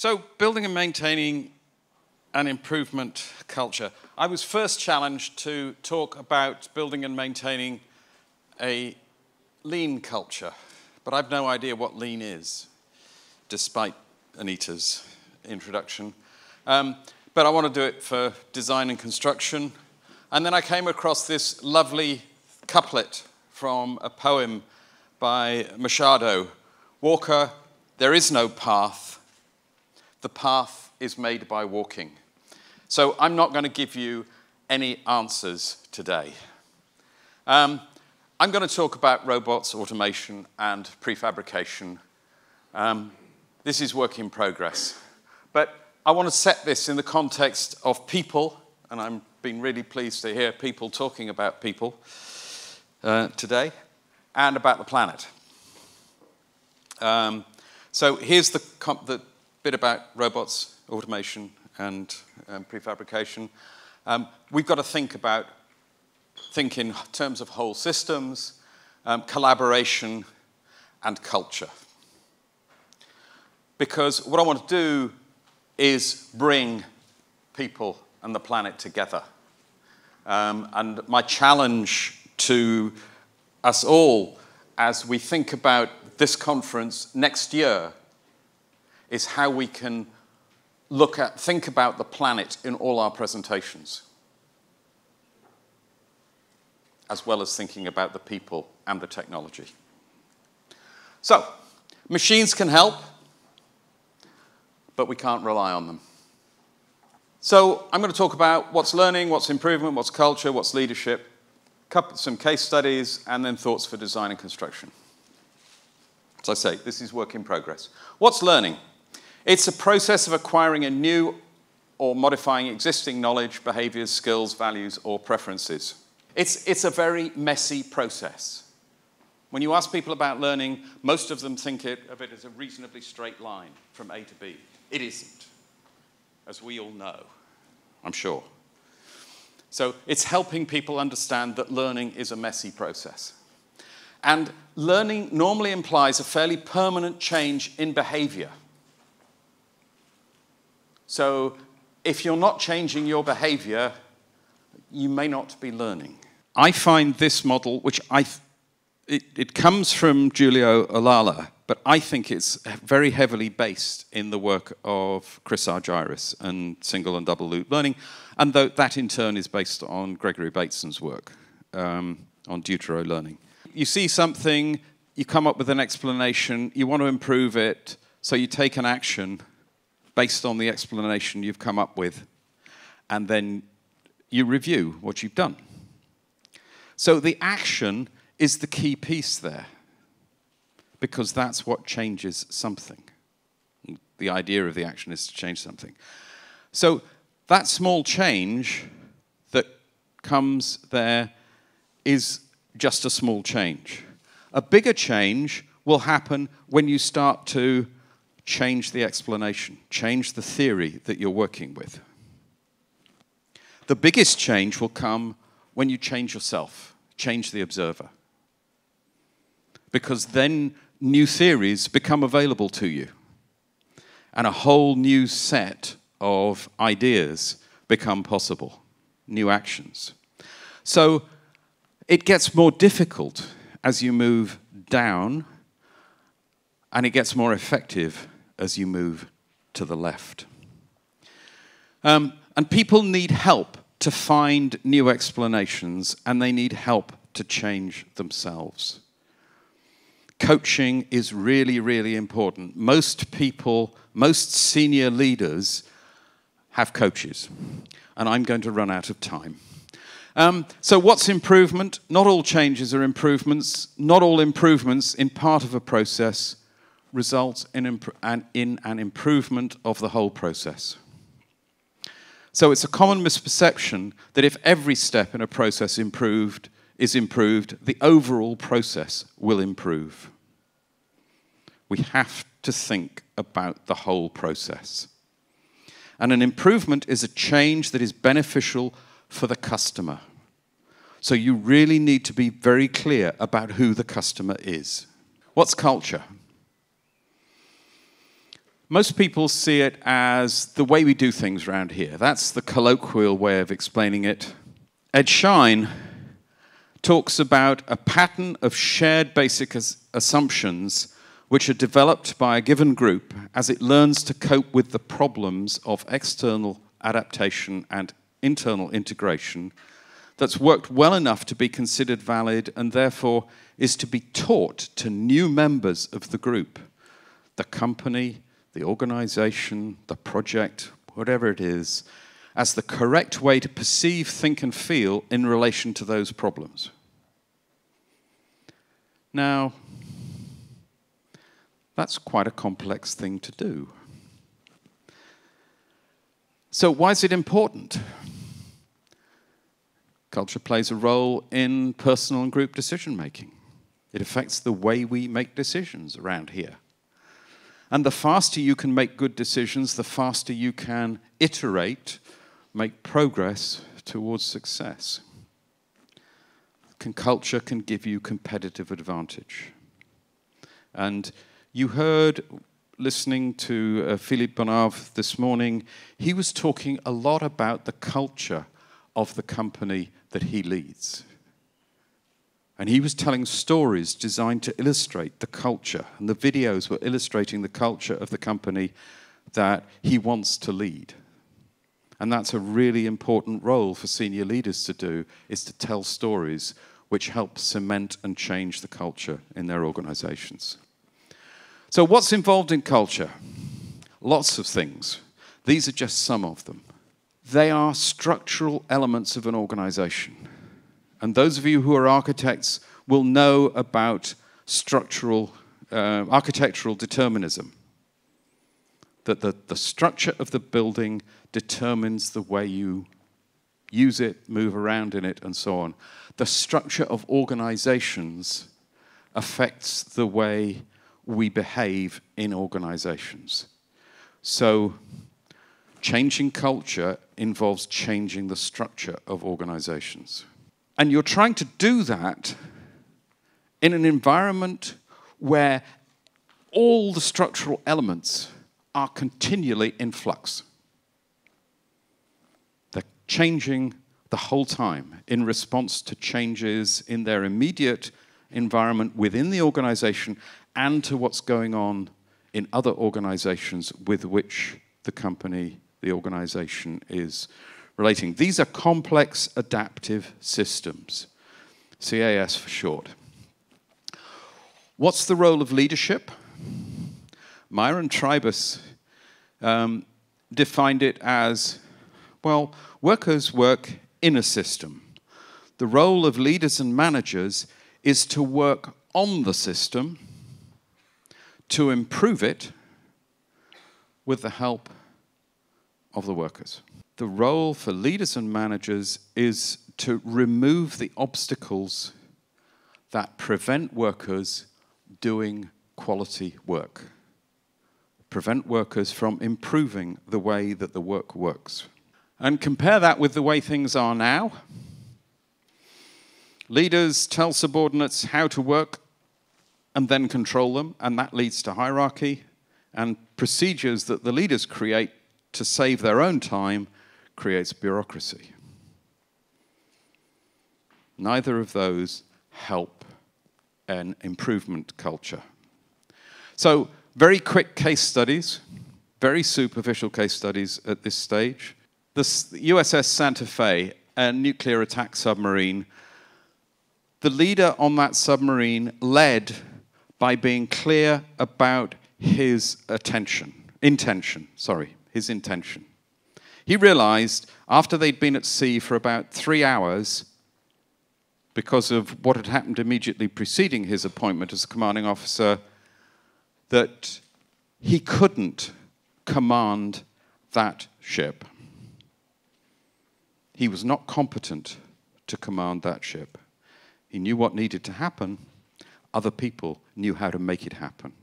So building and maintaining an improvement culture. I was first challenged to talk about building and maintaining a lean culture, but I've no idea what lean is, despite Anita's introduction. But I want to do it for design and construction. And then I came across this lovely couplet from a poem by Machado. Walker, there is no path. The path is made by walking. So I'm not going to give you any answers today. I'm going to talk about robots, automation, and prefabrication. This is work in progress. But I want to set this in the context of people, and I've been really pleased to hear people talking about people today, and about the planet. So here's the bit about robots, automation, and prefabrication. We've got to think in terms of whole systems, collaboration, and culture. Because what I want to do is bring people and the planet together. And my challenge to us all as we think about this conference next year is how we can think about the planet in all our presentations, as well as thinking about the people and the technology. So, machines can help, but we can't rely on them. So I'm going to talk about what's learning, what's improvement, what's culture, what's leadership, some case studies, and then thoughts for design and construction. As I say, this is work in progress. What's learning? It's a process of acquiring a new or modifying existing knowledge, behaviors, skills, values, or preferences. It's a very messy process. When you ask people about learning, most of them think of it as a reasonably straight line from A to B. It isn't, as we all know, I'm sure. So it's helping people understand that learning is a messy process. And learning normally implies a fairly permanent change in behavior. So if you're not changing your behavior, you may not be learning. I find this model, which it comes from Julio Olalla, but I think it's very heavily based in the work of Chris Argyris and single and double loop learning, and that in turn is based on Gregory Bateson's work on deutero learning. You see something, you come up with an explanation, you want to improve it, so you take an action based on the explanation you've come up with, and then you review what you've done. So the action is the key piece there, because that's what changes something. The idea of the action is to change something. So that small change that comes there is just a small change. A bigger change will happen when you start to change the explanation, change the theory that you're working with. The biggest change will come when you change yourself, change the observer, because then new theories become available to you, and a whole new set of ideas become possible, new actions. So it gets more difficult as you move down, and it gets more effective as you move to the left. And people need help to find new explanations, and they need help to change themselves. Coaching is really, really important. Most people, most senior leaders have coaches, and I'm going to run out of time. So what's improvement? Not all changes are improvements. Not all improvements in part of a process result in an improvement of the whole process. So it's a common misperception that if every step in a process is improved, the overall process will improve. We have to think about the whole process. And an improvement is a change that is beneficial for the customer. So you really need to be very clear about who the customer is. What's culture? Most people see it as the way we do things around here. That's the colloquial way of explaining it. Ed Schein talks about a pattern of shared basic assumptions which are developed by a given group as it learns to cope with the problems of external adaptation and internal integration that's worked well enough to be considered valid and therefore is to be taught to new members of the group, the company, the organization, the project, whatever it is, as the correct way to perceive, think, and feel in relation to those problems. Now, that's quite a complex thing to do. So why is it important? Culture plays a role in personal and group decision-making. It affects the way we make decisions around here. And the faster you can make good decisions, the faster you can iterate, make progress towards success. Culture can give you competitive advantage. And you heard, listening to Philippe Bonave this morning, he was talking a lot about the culture of the company that he leads. And he was telling stories designed to illustrate the culture, and the videos were illustrating the culture of the company that he wants to lead. And that's a really important role for senior leaders to do, is to tell stories which help cement and change the culture in their organizations. So what's involved in culture? Lots of things. These are just some of them. They are structural elements of an organization. And those of you who are architects will know about structural, architectural determinism. That the structure of the building determines the way you use it, move around in it, and so on. The structure of organizations affects the way we behave in organizations. So changing culture involves changing the structure of organizations. And you're trying to do that in an environment where all the structural elements are continually in flux. They're changing the whole time in response to changes in their immediate environment within the organization and to what's going on in other organizations with which the company, the organization is relating. These are complex adaptive systems, CAS for short. What's the role of leadership? Myron Tribus defined it as, well, workers work in a system. The role of leaders and managers is to work on the system, to improve it with the help of the workers. The role for leaders and managers is to remove the obstacles that prevent workers doing quality work, prevent workers from improving the way that the work works. And compare that with the way things are now. Leaders tell subordinates how to work and then control them, and that leads to hierarchy and procedures that the leaders create to save their own time creates bureaucracy. Neither of those help an improvement culture. So very quick case studies, very superficial case studies at this stage. The USS Santa Fe, a nuclear attack submarine, the leader on that submarine led by being clear about his intention. He realized, after they'd been at sea for about 3 hours, because of what had happened immediately preceding his appointment as commanding officer, that he couldn't command that ship. He was not competent to command that ship. He knew what needed to happen. Other people knew how to make it happen.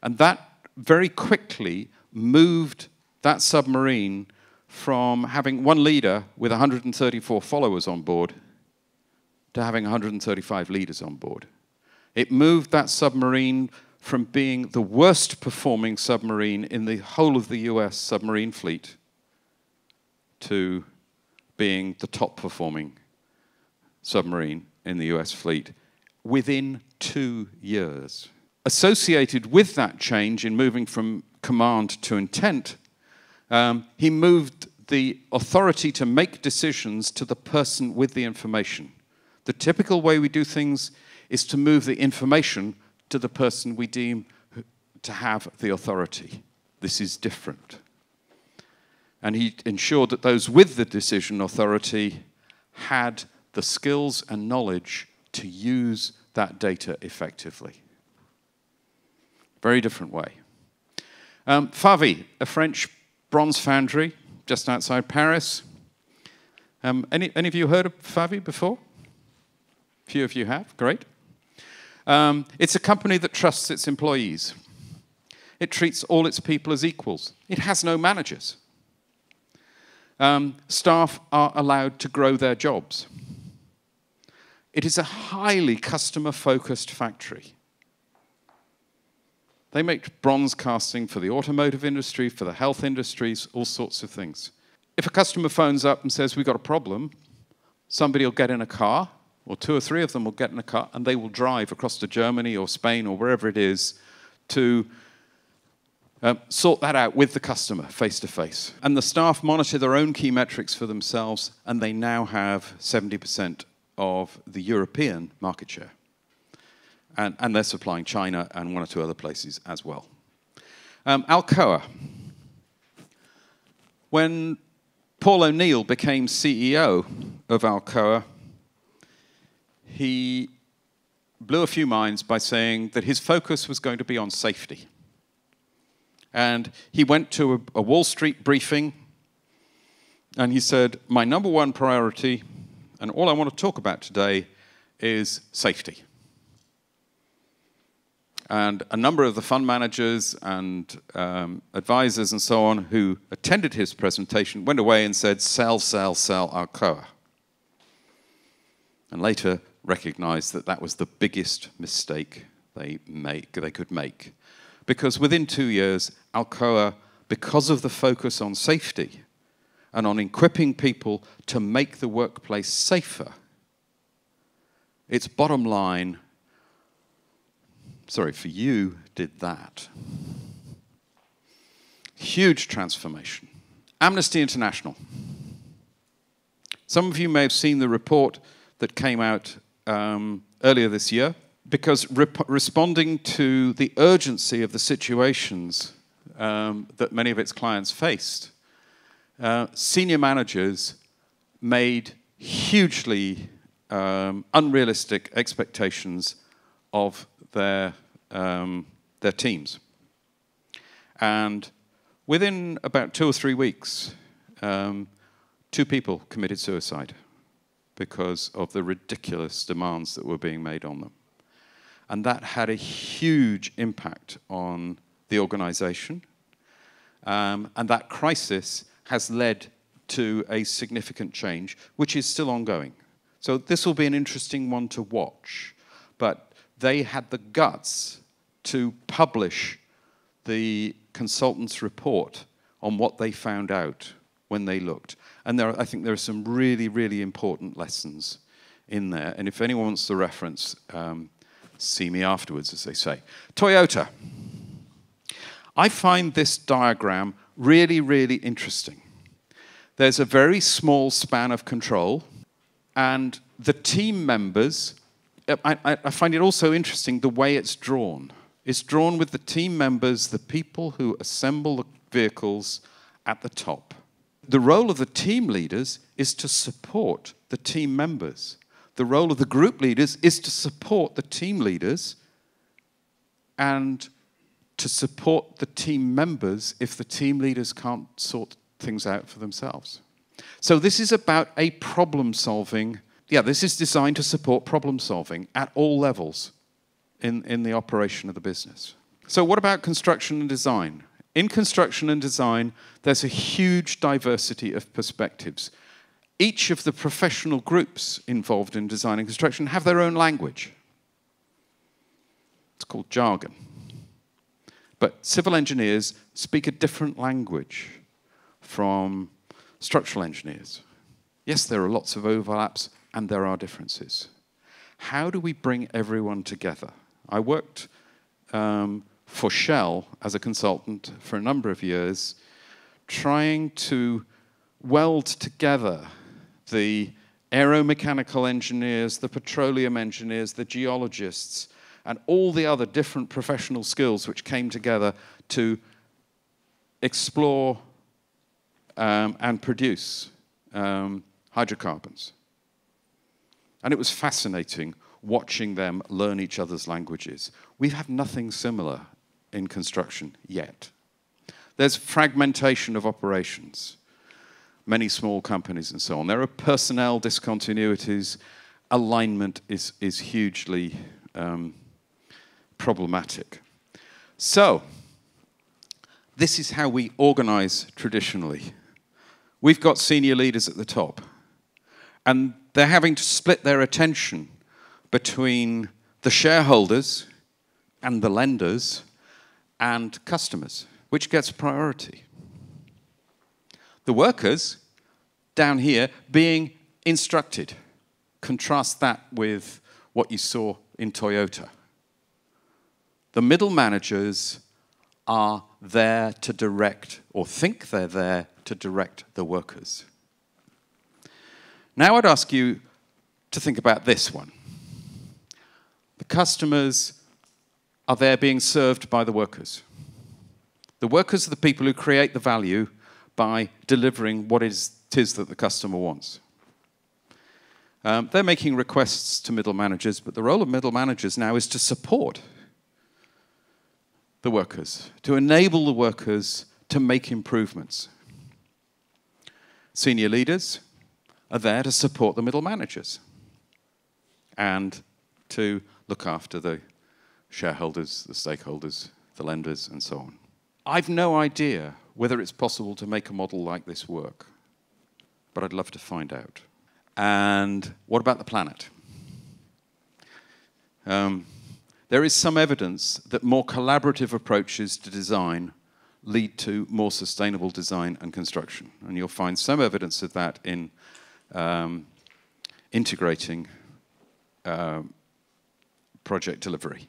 And that very quickly moved that submarine from having one leader with 134 followers on board to having 135 leaders on board. It moved that submarine from being the worst performing submarine in the whole of the US submarine fleet to being the top performing submarine in the US fleet within 2 years. Associated with that change in moving from command to intent, he moved the authority to make decisions to the person with the information. The typical way we do things is to move the information to the person we deem to have the authority. This is different. And he ensured that those with the decision authority had the skills and knowledge to use that data effectively. Very different way. FAVI, a French bronze foundry just outside Paris. Any of you heard of FAVI before? A few of you have, great. It's a company that trusts its employees. It treats all its people as equals. It has no managers. Staff are allowed to grow their jobs. It is a highly customer-focused factory. They make bronze casting for the automotive industry, for the health industries, all sorts of things. If a customer phones up and says, we've got a problem, somebody will get in a car, or 2 or 3 of them will get in a car, and they will drive across to Germany or Spain or wherever it is to sort that out with the customer face-to-face. And the staff monitor their own key metrics for themselves, and they now have 70% of the European market share. And they're supplying China and 1 or 2 other places as well. Alcoa. When Paul O'Neill became CEO of Alcoa, he blew a few minds by saying that his focus was going to be on safety. And he went to a Wall Street briefing, and he said, my number 1 priority, and all I want to talk about today, is safety. And a number of the fund managers and advisors and so on who attended his presentation went away and said, sell, sell, sell Alcoa. And later recognized that that was the biggest mistake they could make. Because within 2 years, Alcoa, because of the focus on safety and on equipping people to make the workplace safer, its bottom line, sorry, for you, did that. Huge transformation. Amnesty International. Some of you may have seen the report that came out earlier this year, because responding to the urgency of the situations that many of its clients faced, senior managers made hugely unrealistic expectations of their teams. And within about 2 or 3 weeks, 2 people committed suicide because of the ridiculous demands that were being made on them. And that had a huge impact on the organization. And that crisis has led to a significant change, which is still ongoing. So this will be an interesting one to watch. But they had the guts to publish the consultant's report on what they found out when they looked. And I think there are some really, really important lessons in there. And if anyone wants the reference, see me afterwards, as they say. Toyota. I find this diagram really, really interesting. There's a very small span of control, and the team members, I find it also interesting the way it's drawn. It's drawn with the team members, the people who assemble the vehicles, at the top. The role of the team leaders is to support the team members. The role of the group leaders is to support the team leaders and to support the team members if the team leaders can't sort things out for themselves. So this is about a problem-solving. Yeah, this is designed to support problem-solving at all levels in the operation of the business. So what about construction and design? In construction and design, there's a huge diversity of perspectives. Each of the professional groups involved in design and construction have their own language. It's called jargon. But civil engineers speak a different language from structural engineers. Yes, there are lots of overlaps, and there are differences. How do we bring everyone together? I worked for Shell as a consultant for a number of years, trying to weld together the aeromechanical engineers, the petroleum engineers, the geologists, and all the other different professional skills which came together to explore and produce hydrocarbons. And it was fascinating watching them learn each other's languages. We have nothing similar in construction yet. There's fragmentation of operations, many small companies and so on. There are personnel discontinuities. Alignment is hugely problematic. So this is how we organize traditionally. We've got senior leaders at the top, and they're having to split their attention between the shareholders and the lenders and customers. Which gets priority? The workers down here being instructed. Contrast that with what you saw in Toyota. The middle managers are there to direct, or think they're there to direct, the workers. Now I'd ask you to think about this one. The customers are there being served by the workers. The workers are the people who create the value by delivering what it is that the customer wants. They're making requests to middle managers, but the role of middle managers now is to support the workers, to enable the workers to make improvements. Senior leaders are there to support the middle managers and to look after the shareholders, the stakeholders, the lenders, and so on. I've no idea whether it's possible to make a model like this work, but I'd love to find out. And what about the planet? There is some evidence that more collaborative approaches to design lead to more sustainable design and construction. And you'll find some evidence of that in integrating project delivery,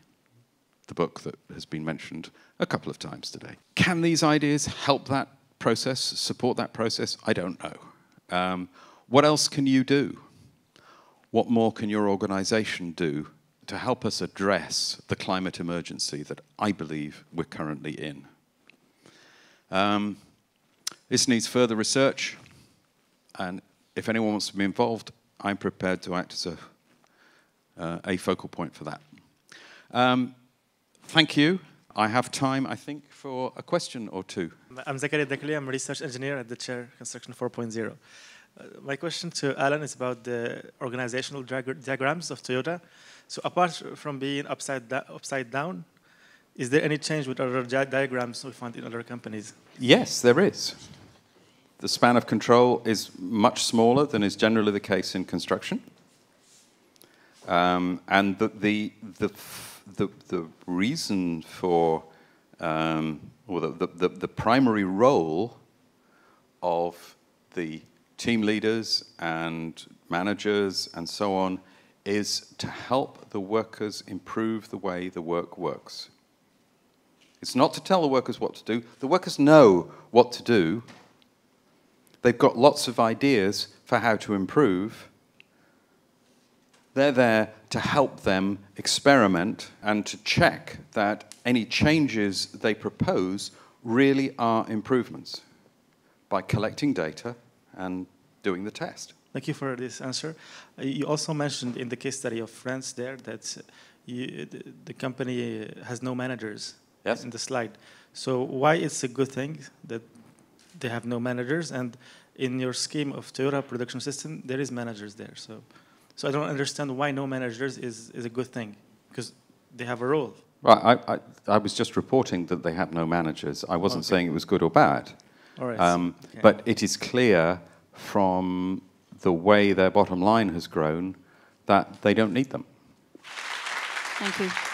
the book that has been mentioned a couple of times today. Can these ideas help that process, support that process? I don't know. What else can you do? What more can your organization do to help us address the climate emergency that I believe we're currently in? This needs further research, and if anyone wants to be involved, I'm prepared to act as a focal point for that. Thank you. I have time, I think, for a question or two. I'm Zakaria Dekali. I'm a research engineer at the Chair Construction 4.0. My question to Alan is about the organizational diagrams of Toyota. So apart from being upside down, is there any change with other diagrams we find in other companies? Yes, there is. The span of control is much smaller than is generally the case in construction. And the reason for, or the primary role of the team leaders and managers and so on is to help the workers improve the way the work works. It's not to tell the workers what to do. The workers know what to do. They've got lots of ideas for how to improve. They're there to help them experiment and to check that any changes they propose really are improvements by collecting data and doing the test. Thank you for this answer. You also mentioned in the case study of France there that the company has no managers. Yes. In the slide. So why it's a good thing that they have no managers, and in your scheme of Toyota production system, there is managers there. So I don't understand why no managers is a good thing, because they have a role. Right, I was just reporting that they have no managers. I wasn't saying it was good or bad. All right. Okay. But it is clear from the way their bottom line has grown that they don't need them. Thank you.